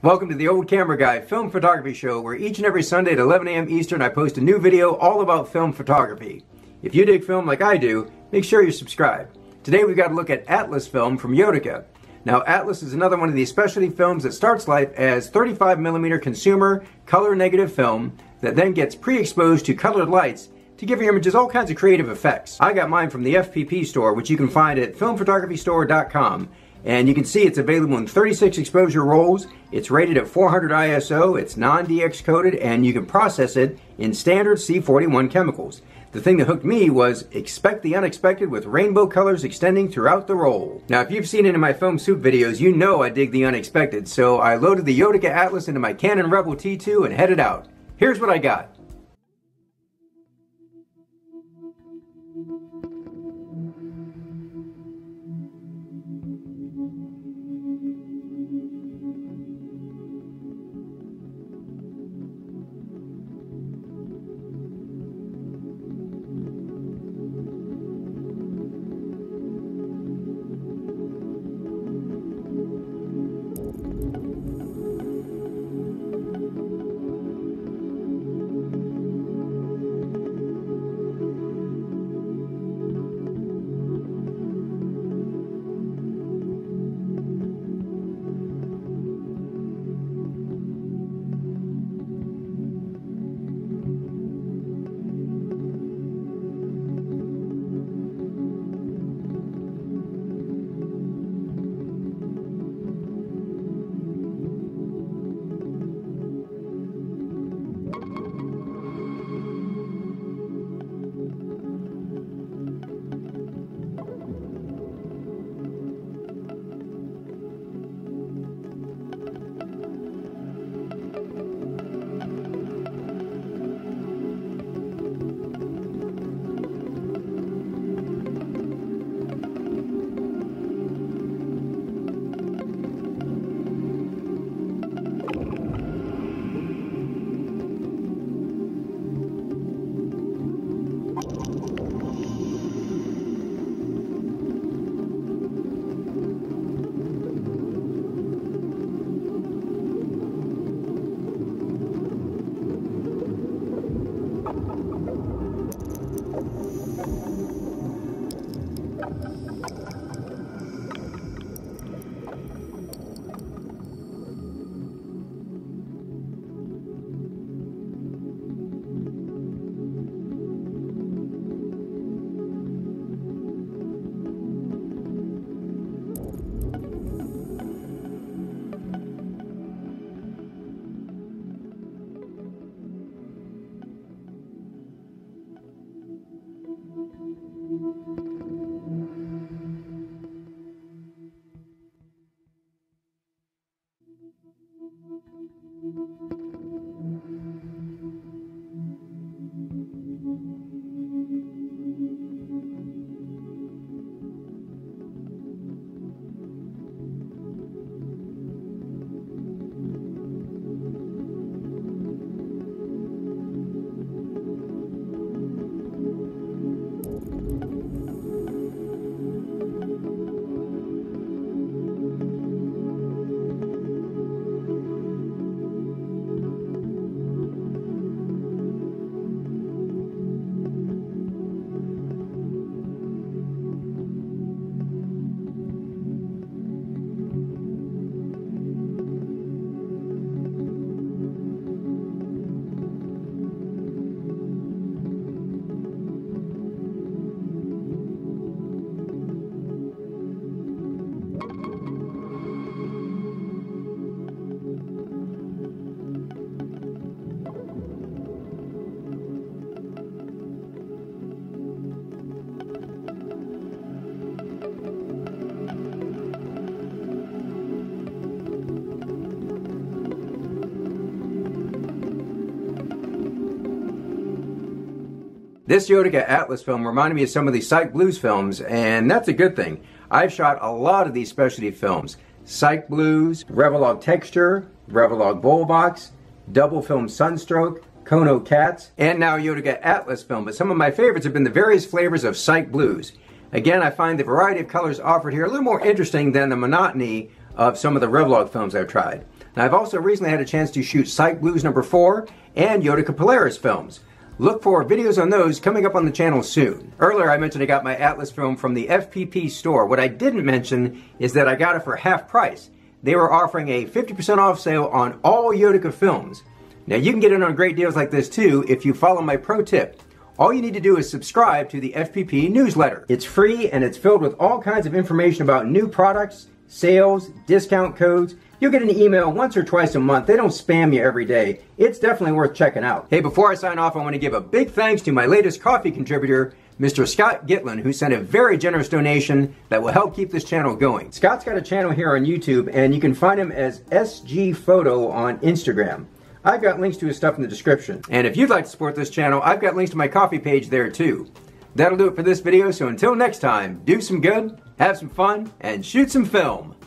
Welcome to The Old Camera Guy Film Photography Show, where each and every Sunday at 11 a.m. Eastern I post a new video all about film photography. If you dig film like I do, make sure you subscribe. Today we've got a look at Atlas Film from Yodica. Now Atlas is another one of these specialty films that starts life as 35mm consumer color negative film that then gets pre-exposed to colored lights to give your images all kinds of creative effects. I got mine from the FPP store, which you can find at filmphotographystore.com. And you can see it's available in 36 exposure rolls. It's rated at 400 ISO, it's non-DX coded, and you can process it in standard C41 chemicals. The thing that hooked me was expect the unexpected with rainbow colors extending throughout the roll. Now if you've seen any of my film soup videos, you know I dig the unexpected, so I loaded the Yodica Atlas into my Canon Rebel T2 and headed out. Here's what I got. This Yodica Atlas film reminded me of some of the Psych Blues films, and that's a good thing. I've shot a lot of these specialty films. Psych Blues, Revolog Texture, Revolog Bowl Box, Double Film Sunstroke, Kono Cats, and now Yodica Atlas film, but some of my favorites have been the various flavors of Psych Blues. Again, I find the variety of colors offered here a little more interesting than the monotony of some of the Revolog films I've tried. And I've also recently had a chance to shoot Psych Blues #4 and Yodica Polaris films. Look for videos on those coming up on the channel soon. Earlier I mentioned I got my Atlas film from the FPP store. What I didn't mention is that I got it for half price. They were offering a 50% off sale on all Yodica films. Now you can get in on great deals like this too if you follow my pro tip. All you need to do is subscribe to the FPP newsletter. It's free and it's filled with all kinds of information about new products, sales, discount codes. You'll get an email once or twice a month. They don't spam you every day. It's definitely worth checking out. Hey, before I sign off, I want to give a big thanks to my latest coffee contributor, Mr. Scott Gitlin, who sent a very generous donation that will help keep this channel going. Scott's got a channel here on YouTube, and you can find him as essgeephoto on Instagram. I've got links to his stuff in the description. And if you'd like to support this channel, I've got links to my coffee page there too. That'll do it for this video, so until next time, do some good, have some fun, and shoot some film.